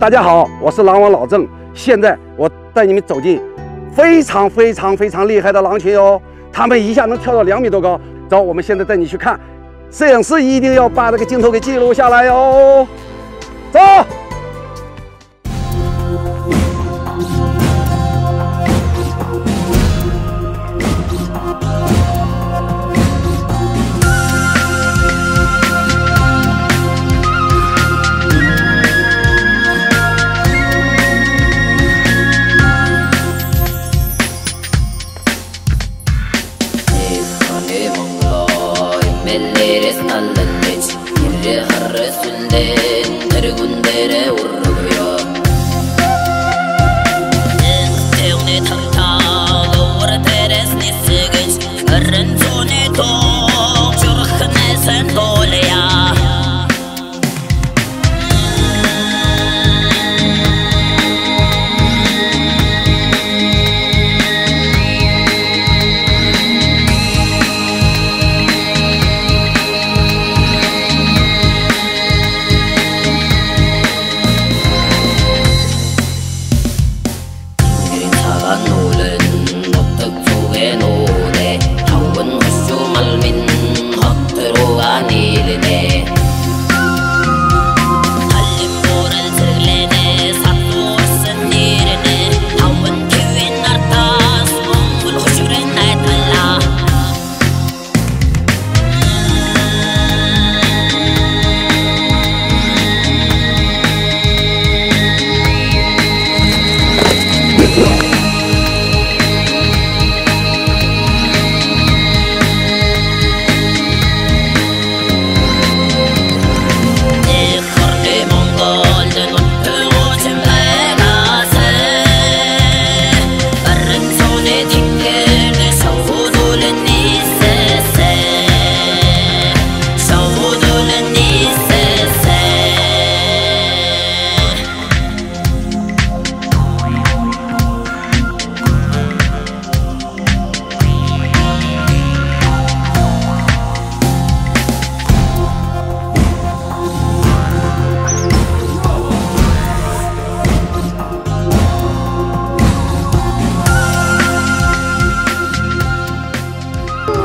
大家好，我是狼王老郑，现在我带你们走进非常厉害的狼群哦，它们一下能跳到2米多高。走，我们现在带你去看，摄影师一定要把这个镜头给记录下来哦。走。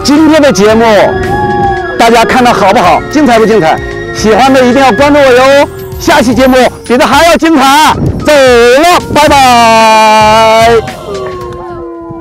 今天的节目，大家看到好不好？精彩不精彩？喜欢的一定要关注我哟！下期节目比这还要精彩，走了，拜拜。